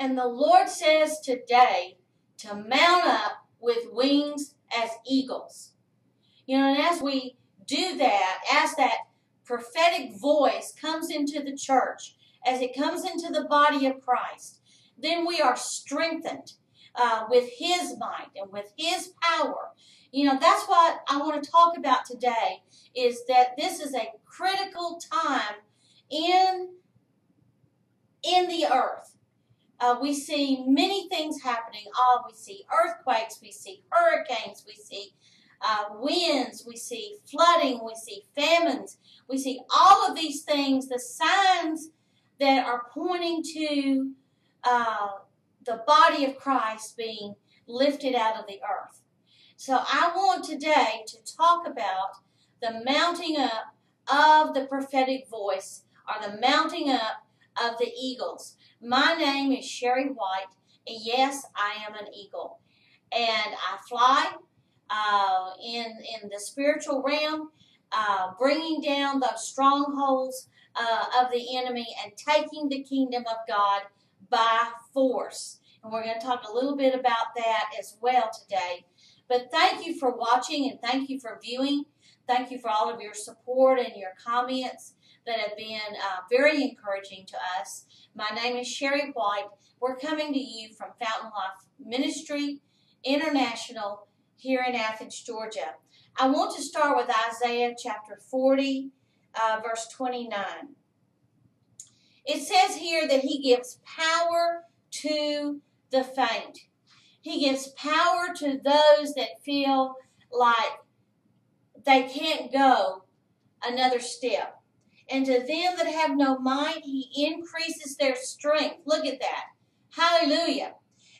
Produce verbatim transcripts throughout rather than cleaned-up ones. And the Lord says today to mount up with wings as eagles. You know, and as we do that, as that prophetic voice comes into the church, as it comes into the body of Christ, then we are strengthened uh, with His might and with His power. You know, that's what I want to talk about today, is that this is a critical time in, in the earth. Uh, we see many things happening. Oh, we see earthquakes, we see hurricanes, we see uh, winds, we see flooding, we see famines. We see all of these things, the signs that are pointing to uh, the body of Christ being lifted out of the earth. So I want today to talk about the mounting up of the prophetic voice, or the mounting up of the eagles. My name is Sherry White, and yes, I am an eagle. And I fly uh, in, in the spiritual realm, uh, bringing down those strongholds uh, of the enemy and taking the kingdom of God by force. And we're going to talk a little bit about that as well today. But thank you for watching, and thank you for viewing. Thank you for all of your support and your comments that have been uh, very encouraging to us. My name is Sherry White. We're coming to you from Fountain Life Ministry International here in Athens, Georgia. I want to start with Isaiah chapter forty, uh, verse twenty-nine. It says here that He gives power to the faint. He gives power to those that feel like they can't go another step. And to them that have no might, He increases their strength. Look at that. Hallelujah.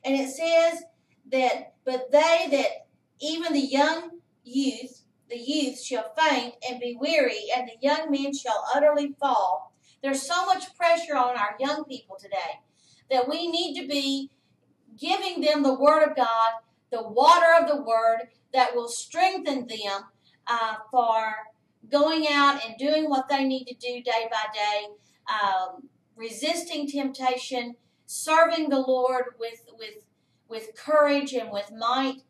And it says that, but they that, even the young youth, the youth shall faint and be weary, and the young men shall utterly fall. There's so much pressure on our young people today that we need to be giving them the Word of God, the water of the Word that will strengthen them uh, for going out and doing what they need to do day by day, um, resisting temptation, serving the Lord with, with, with courage and with might.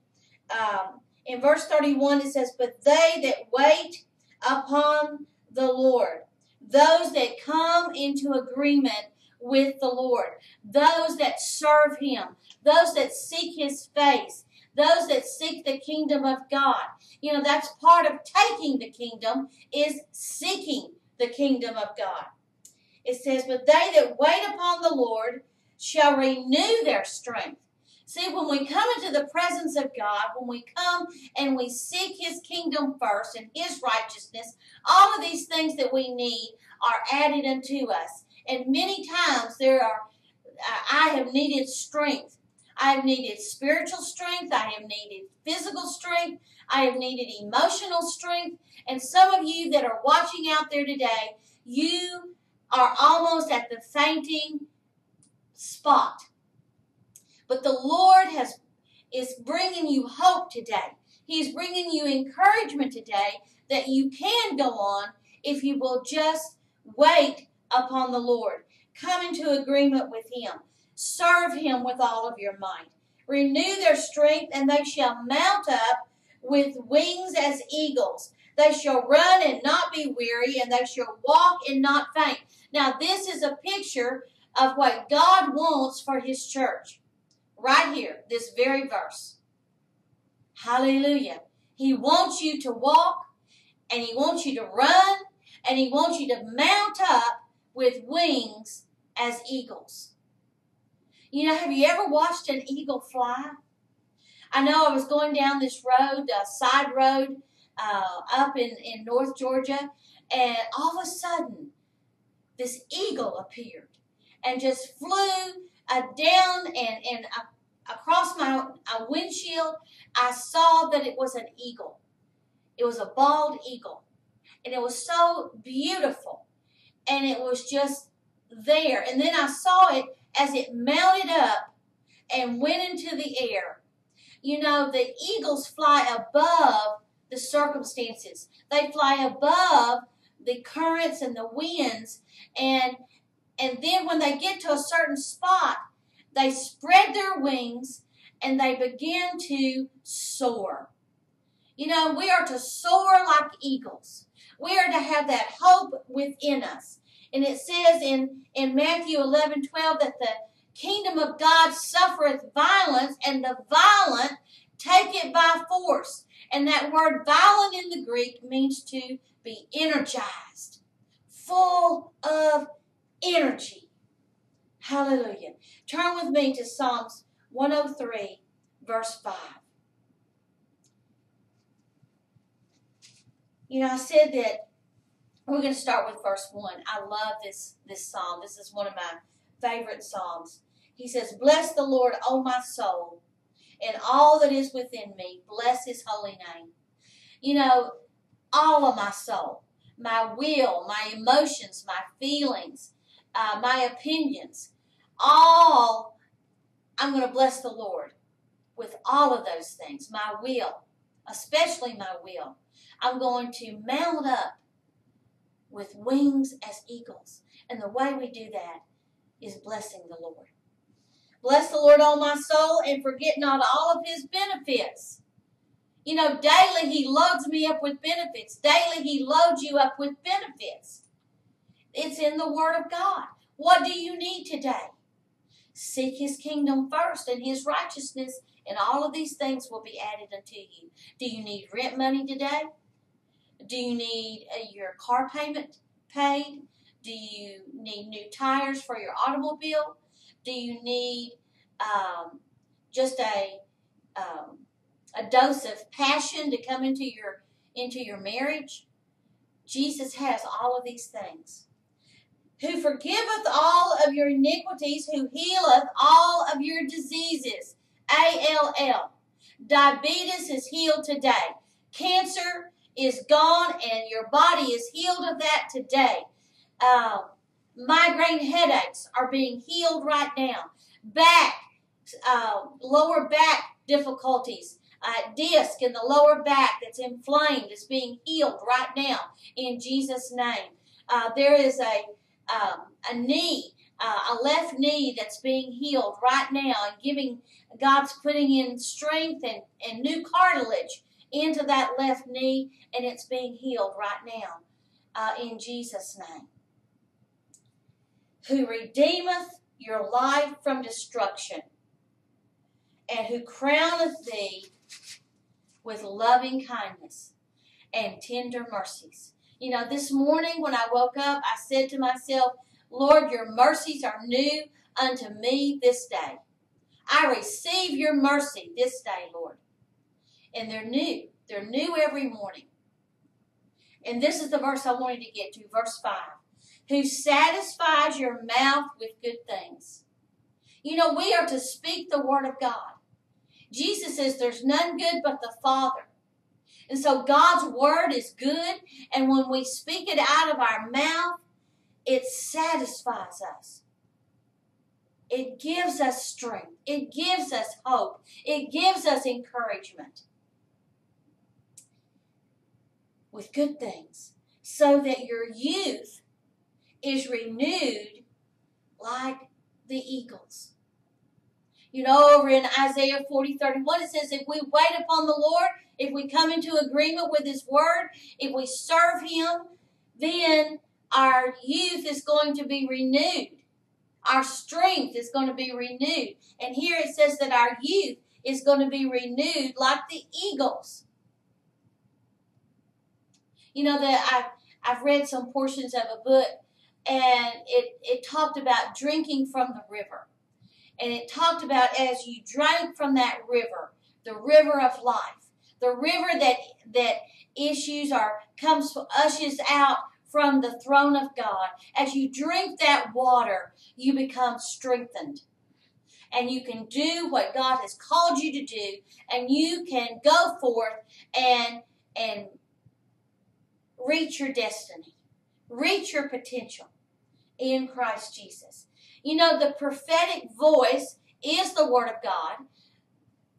Um, in verse thirty-one it says, but they that wait upon the Lord, those that come into agreement with the Lord, those that serve Him, those that seek His face, those that seek the kingdom of God. You know, that's part of taking the kingdom, is seeking the kingdom of God. It says, but they that wait upon the Lord shall renew their strength. See, when we come into the presence of God, when we come and we seek His kingdom first and His righteousness, all of these things that we need are added unto us. And many times there are, I have needed strength. I have needed spiritual strength. I have needed physical strength. I have needed emotional strength. And some of you that are watching out there today, you are almost at the fainting spot. But the Lord has is bringing you hope today. He's bringing you encouragement today that you can go on if you will just wait upon the Lord. Come into agreement with Him. Serve Him with all of your might. Renew their strength, and they shall mount up with wings as eagles. They shall run and not be weary, and they shall walk and not faint. Now, this is a picture of what God wants for His church. Right here, this very verse. Hallelujah. He wants you to walk, and He wants you to run, and He wants you to mount up with wings as eagles. You know, have you ever watched an eagle fly? I know I was going down this road, a side road, uh, up in, in North Georgia, and all of a sudden, this eagle appeared and just flew uh, down and, and uh, across my uh, windshield. I saw that it was an eagle. It was a bald eagle, and it was so beautiful. And it was just there. And then I saw it as it mounted up and went into the air. You know, the eagles fly above the circumstances. They fly above the currents and the winds. And, and then when they get to a certain spot, They spread their wings and they began to soar. You know, we are to soar like eagles. We are to have that hope within us. And it says in, in Matthew eleven twelve that the kingdom of God suffereth violence, and the violent take it by force. And that word violent in the Greek means to be energized, full of energy. Hallelujah. Turn with me to Psalms one oh three, verse five. You know, I said that we're going to start with verse one. I love this, this psalm. This is one of my favorite psalms. He says, "Bless the Lord, O my soul, and all that is within me. Bless his holy name." You know, all of my soul, my will, my emotions, my feelings, uh, my opinions, all, I'm going to bless the Lord with all of those things. My will, especially my will. I'm going to mount up with wings as eagles. And the way we do that is blessing the Lord. Bless the Lord, O my soul, and forget not all of his benefits. You know, daily he loads me up with benefits. Daily he loads you up with benefits. It's in the Word of God. What do you need today? Seek his kingdom first and his righteousness, and all of these things will be added unto you. Do you need rent money today? Do you need uh, your car payment paid? Do you need new tires for your automobile? Do you need um, just a um, a dose of passion to come into your into your marriage? Jesus has all of these things. Who forgiveth all of your iniquities, who healeth all of your diseases. A L L. Diabetes is healed today. Cancer is gone, and your body is healed of that today. Um, migraine headaches are being healed right now. Back, uh, lower back difficulties, uh, disc in the lower back that's inflamed is being healed right now in Jesus' name. Uh, there is a um, a knee, uh, a left knee that's being healed right now, and giving God's putting in strength and, and new cartilage into that left knee, and it's being healed right now uh, in Jesus' name. Who redeemeth your life from destruction, and who crowneth thee with loving kindness and tender mercies. You know, this morning when I woke up, I said to myself, Lord, your mercies are new unto me this day. I receive your mercy this day, Lord. And they're new. They're new every morning. And this is the verse I wanted to get to, verse five. Who satisfies your mouth with good things. You know, we are to speak the word of God. Jesus says there's none good but the Father. And so God's word is good, and when we speak it out of our mouth, it satisfies us. It gives us strength. It gives us hope. It gives us encouragement. With good things, so that your youth is renewed like the eagles. You know, over in Isaiah forty, thirty-one, it says, if we wait upon the Lord, if we come into agreement with his word, if we serve him, then our youth is going to be renewed. Our strength is going to be renewed. And here it says that our youth is going to be renewed like the eagles. You know, that I've, I've read some portions of a book, and it, it talked about drinking from the river. And it talked about as you drank from that river, the river of life, the river that that issues or comes ushers out from the throne of God. As you drink that water, you become strengthened. And you can do what God has called you to do, and you can go forth and and reach your destiny. Reach your potential in Christ Jesus. You know, the prophetic voice is the Word of God.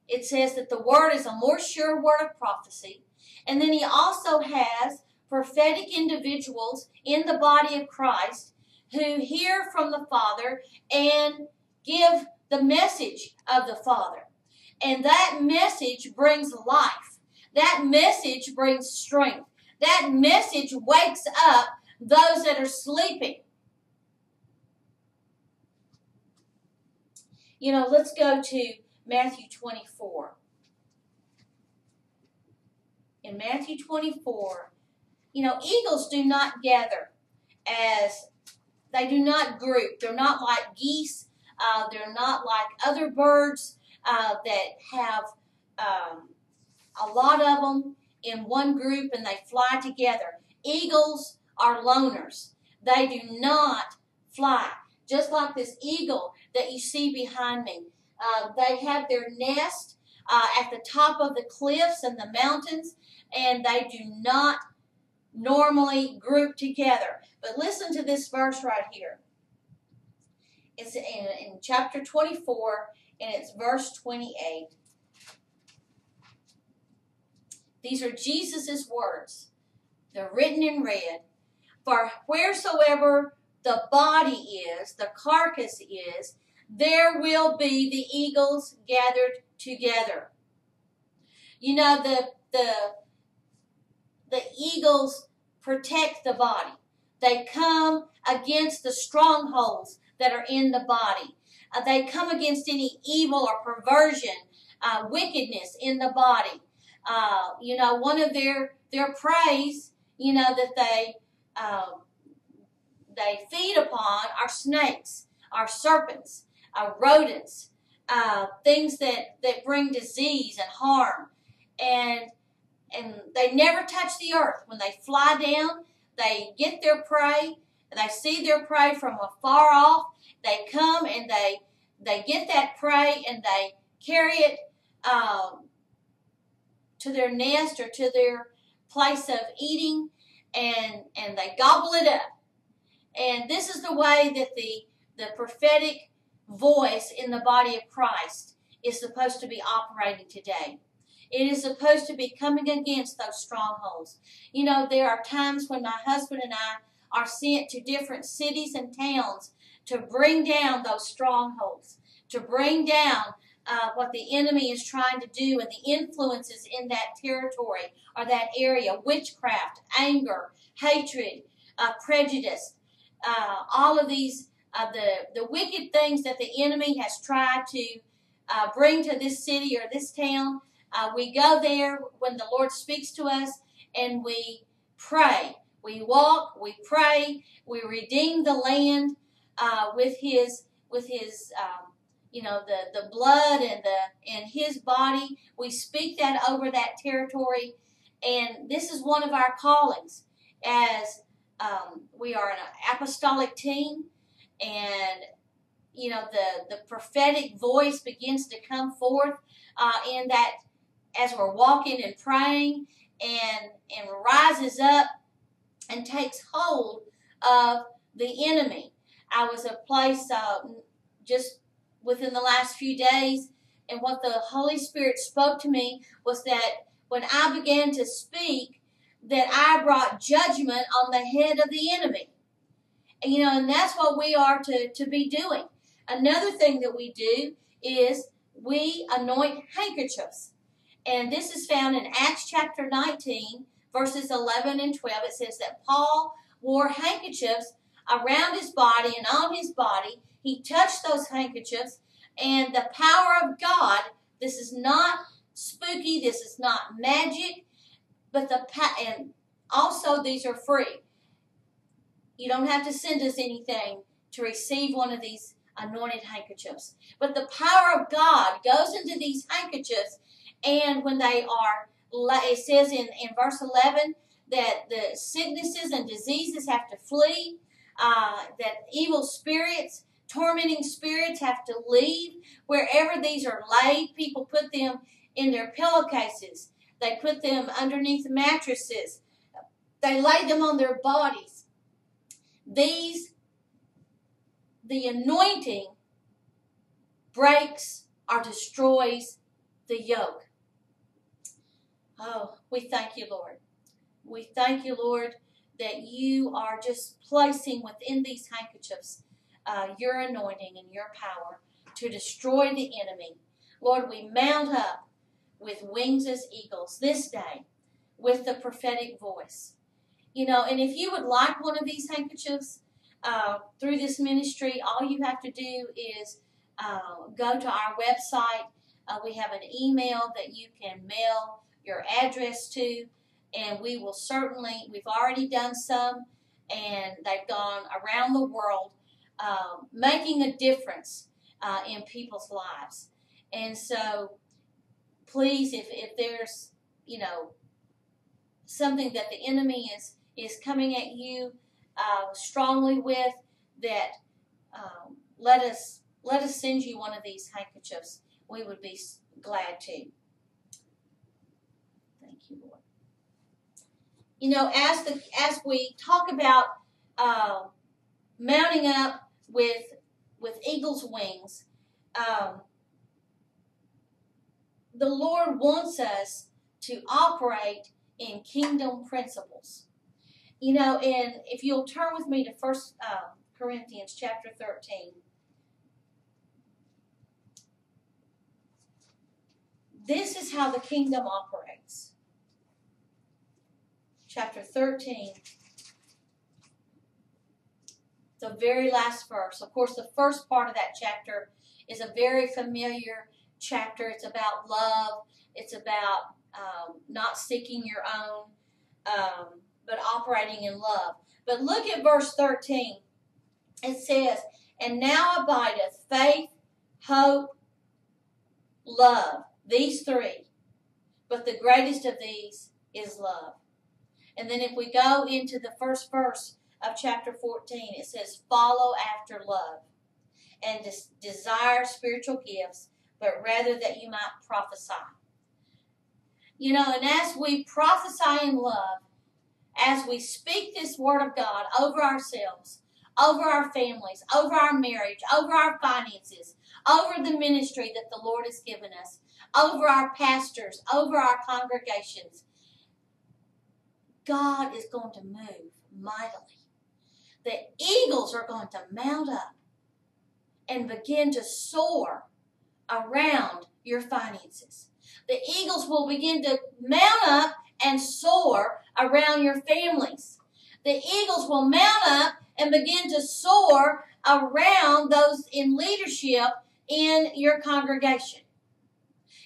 It says that the Word is a more sure word of prophecy. And then he also has prophetic individuals in the body of Christ who hear from the Father and give the message of the Father. And that message brings life. That message brings strength. That message wakes up those that are sleeping. You know, let's go to Matthew twenty-four. In Matthew twenty-four, you know, eagles do not gather as, they do not group. They're not like geese. Uh, they're not like other birds uh, that have um, a lot of them in one group and they fly together. Eagles are loners. They do not fly. Just like this eagle that you see behind me. Uh, they have their nest uh, at the top of the cliffs and the mountains, and they do not normally group together. But listen to this verse right here. It's in, in chapter twenty-four, and it's verse twenty-eight. These are Jesus' words. They're written in red. For wheresoever the body is, the carcass is, there will be the eagles gathered together. You know, the, the, the eagles protect the body. They come against the strongholds that are in the body. Uh, they come against any evil or perversion, uh, wickedness in the body. Uh, you know, one of their, their preys, you know, that they, uh, they feed upon are snakes, are serpents. Uh, rodents, uh, things that, that bring disease and harm. And, and they never touch the earth. When they fly down, they get their prey, and they see their prey from afar off. They come and they, they get that prey and they carry it um, to their nest or to their place of eating, and, and they gobble it up. And this is the way that the, the prophetic voice in the body of Christ is supposed to be operating today. It is supposed to be coming against those strongholds. You know, there are times when my husband and I are sent to different cities and towns to bring down those strongholds, to bring down uh, what the enemy is trying to do and the influences in that territory or that area, witchcraft, anger, hatred, uh, prejudice, uh, all of these Uh, the, the wicked things that the enemy has tried to uh, bring to this city or this town. Uh, we go there when the Lord speaks to us and we pray. We walk, we pray, we redeem the land uh, with his, with his um, you know, the, the blood and, the, and his body. We speak that over that territory. And this is one of our callings as um, we are an apostolic team. And, you know, the, the prophetic voice begins to come forth uh, in that as we're walking and praying, and, and rises up and takes hold of the enemy. I was at a place uh, just within the last few days, and what the Holy Spirit spoke to me was that when I began to speak, that I brought judgment on the head of the enemy. You know, and that's what we are to, to be doing. Another thing that we do is we anoint handkerchiefs. And this is found in Acts chapter nineteen, verses eleven and twelve. It says that Paul wore handkerchiefs around his body and on his body. He touched those handkerchiefs, and the power of God, this is not spooky, this is not magic, but the and also these are free. You don't have to send us anything to receive one of these anointed handkerchiefs. But the power of God goes into these handkerchiefs, and when they are, it says in, in verse eleven that the sicknesses and diseases have to flee, uh, that evil spirits, tormenting spirits have to leave. Wherever these are laid, people put them in their pillowcases. They put them underneath mattresses. They lay them on their bodies. These, the anointing breaks or destroys the yoke. Oh, we thank you, Lord. We thank you, Lord, that you are just placing within these handkerchiefs uh, your anointing and your power to destroy the enemy. Lord, we mount up with wings as eagles this day with the prophetic voice. You know, and if you would like one of these handkerchiefs uh, through this ministry, all you have to do is uh, go to our website. Uh, we have an email that you can mail your address to, and we will certainly, we've already done some, and they've gone around the world uh, making a difference uh, in people's lives. And so, please, if, if there's, you know, something that the enemy is, is coming at you uh, strongly with, that um, let us let us send you one of these handkerchiefs. We would be glad to. Thank you, Lord. You know, as the as we talk about uh, mounting up with with eagle's wings, um, the Lord wants us to operate in kingdom principles. You know, and if you'll turn with me to First uh, Corinthians chapter thirteen. This is how the kingdom operates. Chapter thirteen, the very last verse. Of course, the first part of that chapter is a very familiar chapter. It's about love. It's about Um, not seeking your own, um, but operating in love. But look at verse thirteen. It says, "And now abideth faith, hope, love, these three. But the greatest of these is love." And then if we go into the first verse of chapter fourteen, it says, "Follow after love, and des- desire spiritual gifts, but rather that you might prophesy." You know, and as we prophesy in love, as we speak this word of God over ourselves, over our families, over our marriage, over our finances, over the ministry that the Lord has given us, over our pastors, over our congregations, God is going to move mightily. The eagles are going to mount up and begin to soar around your finances. The eagles will begin to mount up and soar around your families. The eagles will mount up and begin to soar around those in leadership in your congregation.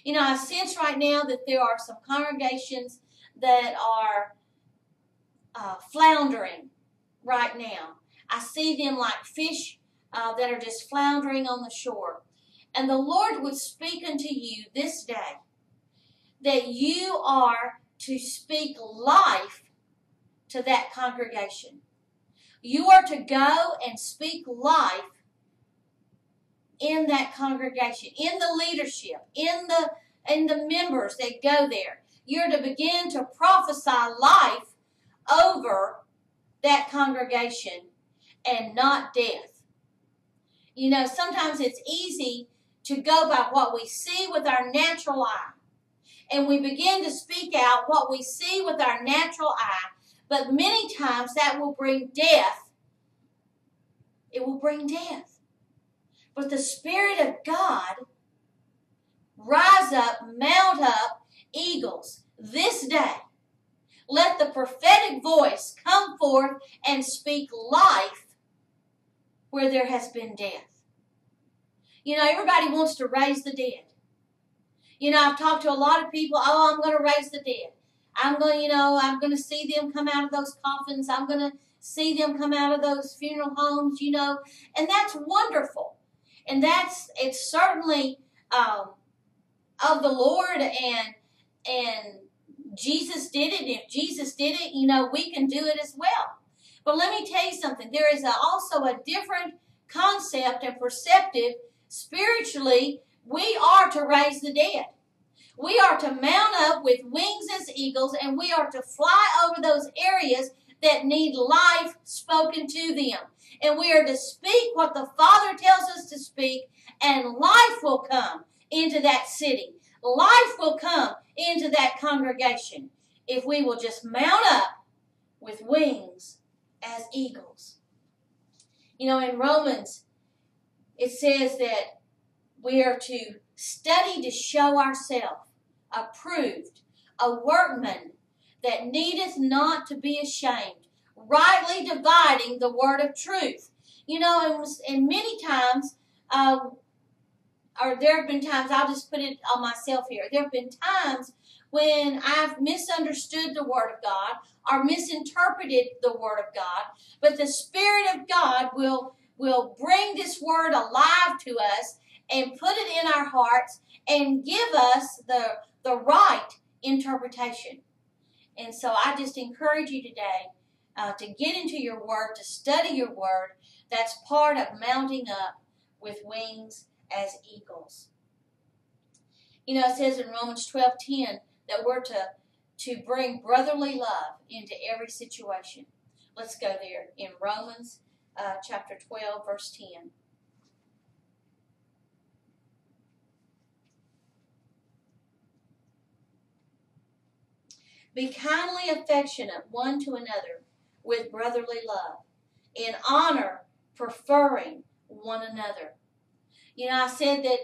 You know, I sense right now that there are some congregations that are uh, floundering right now. I see them like fish uh, that are just floundering on the shore. And the Lord would speak unto you this day that you are to speak life to that congregation. You are to go and speak life in that congregation, in the leadership, in the, in the members that go there. You're to begin to prophesy life over that congregation and not death. You know, sometimes it's easy to go by what we see with our natural eye. And we begin to speak out what we see with our natural eye. But many times that will bring death. It will bring death. But the Spirit of God, rise up, mount up, eagles, this day. Let the prophetic voice come forth and speak life where there has been death. You know, everybody wants to raise the dead. You know, I've talked to a lot of people, oh, I'm going to raise the dead. I'm going to, you know, I'm going to see them come out of those coffins. I'm going to see them come out of those funeral homes, you know. And that's wonderful. And that's, it's certainly um, of the Lord, and and Jesus did it. And if Jesus did it, you know, we can do it as well. But let me tell you something. There is a, also a different concept and perceptive spiritually. We are to raise the dead. We are to mount up with wings as eagles, and we are to fly over those areas that need life spoken to them. And we are to speak what the Father tells us to speak, and life will come into that city. Life will come into that congregation if we will just mount up with wings as eagles. You know, in Romans, it says that We are to study to show ourselves approved, a workman that needeth not to be ashamed, rightly dividing the word of truth. You know, and, and many times, uh, or there have been times, I'll just put it on myself here, there have been times when I've misunderstood the word of God or misinterpreted the word of God, but the Spirit of God will, will bring this word alive to us and put it in our hearts and give us the, the right interpretation. And so I just encourage you today uh, to get into your word, to study your word. That's part of mounting up with wings as eagles. You know, it says in Romans twelve ten that we're to, to bring brotherly love into every situation. Let's go there in Romans uh, chapter twelve, verse ten. Be kindly affectionate one to another with brotherly love, in honor preferring one another. You know, I said that,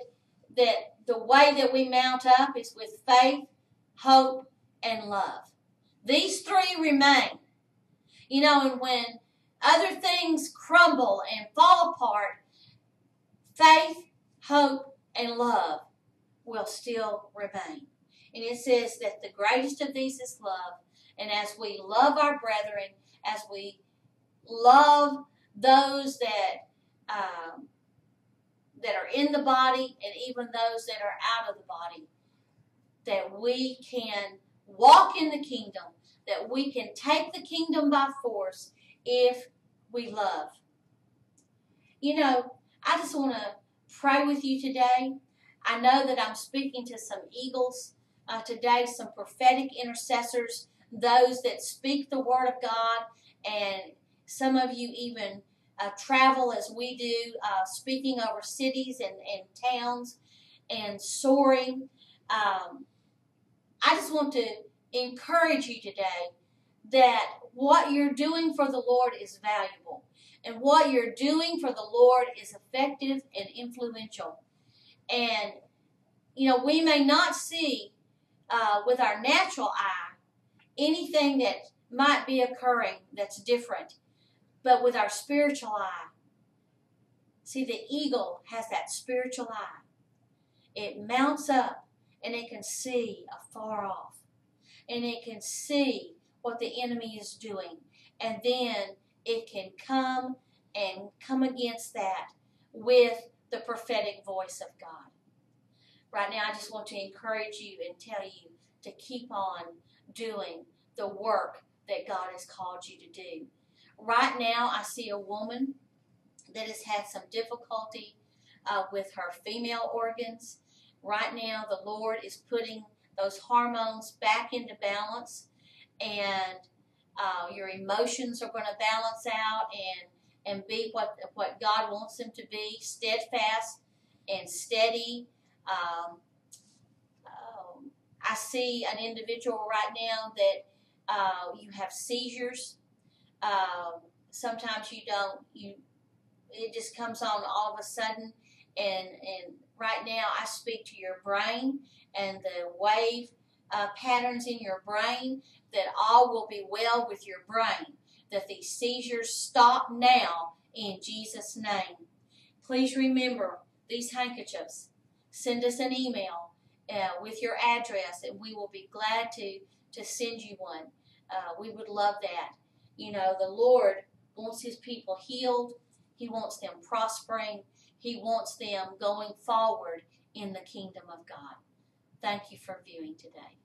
that the way that we mount up is with faith, hope, and love. These three remain. You know, and when other things crumble and fall apart, faith, hope, and love will still remain. And it says that the greatest of these is love. And as we love our brethren, as we love those that um, that are in the body and even those that are out of the body, that we can walk in the kingdom, that we can take the kingdom by force if we love. You know, I just want to pray with you today. I know that I'm speaking to some eagles Uh, today, some prophetic intercessors, those that speak the word of God, and some of you even uh, travel as we do, uh, speaking over cities and, and towns and soaring. Um, I just want to encourage you today that what you're doing for the Lord is valuable, and what you're doing for the Lord is effective and influential. And, you know, we may not see Uh, with our natural eye, anything that might be occurring that's different. But with our spiritual eye, see, the eagle has that spiritual eye. It mounts up and it can see afar off. And it can see what the enemy is doing. And then it can come and come against that with the prophetic voice of God. Right now, I just want to encourage you and tell you to keep on doing the work that God has called you to do. Right now, I see a woman that has had some difficulty uh, with her female organs. Right now, the Lord is putting those hormones back into balance, and uh, your emotions are going to balance out and, and be what, what God wants them to be, steadfast and steady. Um, um, I see an individual right now that uh, you have seizures. Uh, sometimes you don't, you, it just comes on all of a sudden. And, and right now I speak to your brain and the wave uh, patterns in your brain that all will be well with your brain, that these seizures stop now in Jesus' name. Please remember these handkerchiefs. Send us an email uh, with your address, and we will be glad to, to send you one. Uh, we would love that. You know, the Lord wants His people healed. He wants them prospering. He wants them going forward in the kingdom of God. Thank you for viewing today.